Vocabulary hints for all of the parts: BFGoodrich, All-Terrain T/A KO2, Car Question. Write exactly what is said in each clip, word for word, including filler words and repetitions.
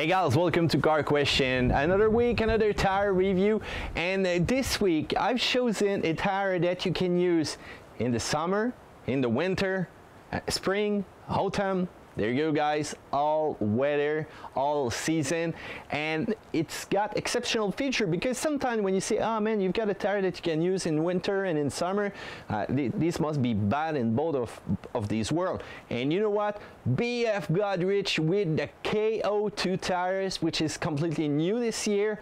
Hey guys, welcome to Car Question. Another week, another tire review, and uh, this week I've chosen a tire that you can use in the summer, in the winter, uh, spring, autumn. There you go guys, all weather, all season, and it's got exceptional feature because sometimes when you say, oh man, you've got a tire that you can use in winter and in summer, uh, th this must be bad in both of, of these worlds. And you know what? BFGoodrich with the K O two tires, which is completely new this year,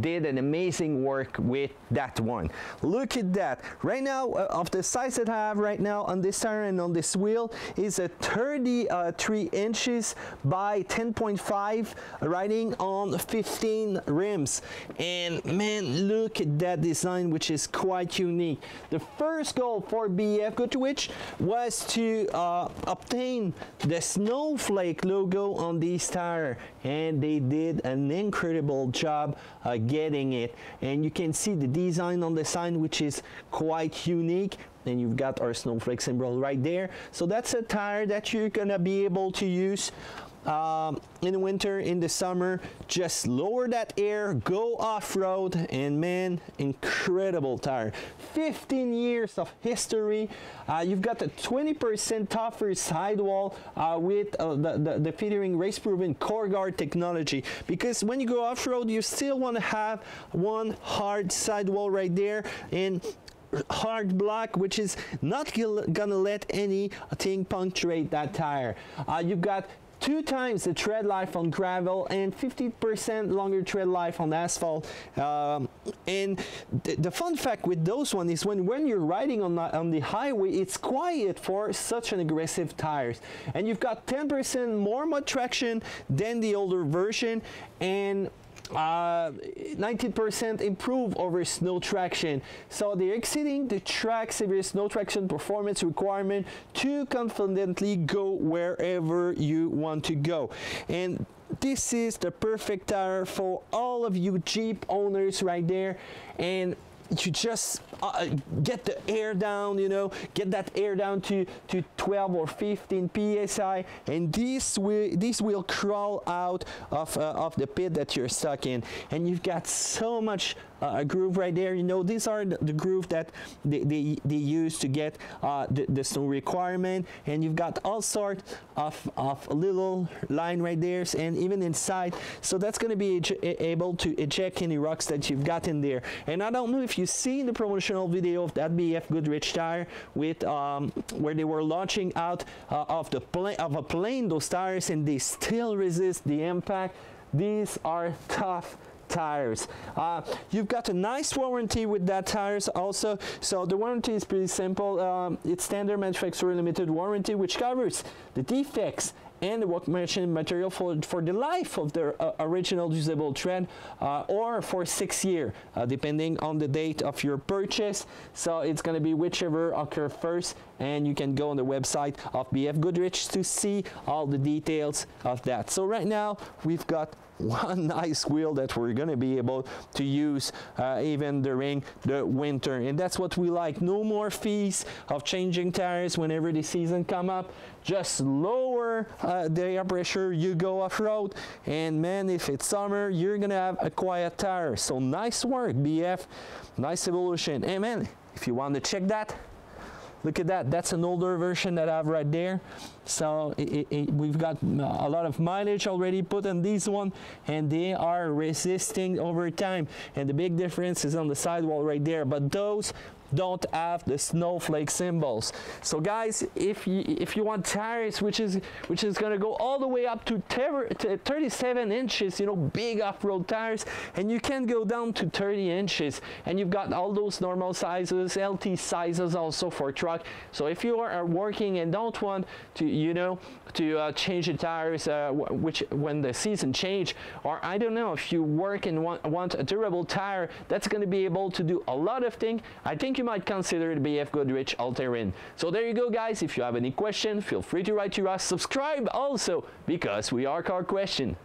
did an amazing work with that one. Look at that. Right now, uh, of the size that I have right now on this tire and on this wheel is a thirty-three inches by ten point five riding on fifteen rims. And man, look at that design, which is quite unique. The first goal for BFGoodrich was to uh, obtain the snowflake logo on these tires, and they did an incredible job uh, getting it. And you can see the design on the sign, which is quite unique. Then you've got our snowflake symbol right there. So that's a tire that you're gonna be able to use um, in the winter, in the summer. Just lower that air, go off-road, and man, incredible tire. fifteen years of history. Uh, you've got a twenty percent tougher sidewall uh, with uh, the, the, the featuring race-proven core guard technology, because when you go off-road, you still wanna have one hard sidewall right there, and hard block, which is not gonna let anything punctuate that tire. Uh, you've got two times the tread life on gravel and fifty percent longer tread life on asphalt. Um, and th the fun fact with those one is when, when you're riding on the, on the highway, it's quiet for such an aggressive tires. And you've got ten percent more mud traction than the older version, and nineteen percent uh, improve over snow traction. So they're exceeding the track severe snow traction performance requirement to confidently go wherever you want to go. And this is the perfect tire for all of you Jeep owners right there. And you just uh, get the air down, you know, get that air down to, to twelve or fifteen P S I, and this will, this will crawl out of, uh, of the pit that you're stuck in. And you've got so much uh, a groove right there. You know, these are the, the groove that they, they, they use to get uh, the, the snow requirement, and you've got all sorts of, of little line right there, and even inside. So that's gonna be able to eject any rocks that you've got in there. And I don't know if you you see the promotional video of that BFGoodrich tire with um, where they were launching out uh, of the plane of a plane those tires, and they still resist the impact. These are tough tires. Uh, you've got a nice warranty with that tires also. So the warranty is pretty simple. Um, it's standard manufacturer limited warranty, which covers the defects and the workmanship material for, for the life of their uh, original usable tread, uh, or for six years, uh, depending on the date of your purchase. So it's gonna be whichever occur first, and you can go on the website of BFGoodrich to see all the details of that. So right now, we've got one nice wheel that we're gonna be able to use uh, even during the winter, and that's what we like. No more fees of changing tires whenever the season come up. Just lower uh, the air pressure, you go off-road, and man, if it's summer, you're gonna have a quiet tire. So nice work, B F, nice evolution. Hey man, if you want to check that, look at that, that's an older version that I have right there. So it, it, it, we've got a lot of mileage already put on this one, and they are resisting over time. And the big difference is on the sidewall right there, but those don't have the snowflake symbols. So guys, if you, if you want tires which is which is gonna go all the way up to thirty-seven inches, you know, big off-road tires, and you can go down to thirty inches, and you've got all those normal sizes, L T sizes also for truck. So if you are working and don't want to, you know, to uh, change the tires uh, which when the season change, or I don't know, if you work and want, want a durable tire that's gonna be able to do a lot of things, I think you You might consider the BFGoodrich All-Terrain. So there you go guys, if you have any question, feel free to write to us. Subscribe also, because we are Car Question.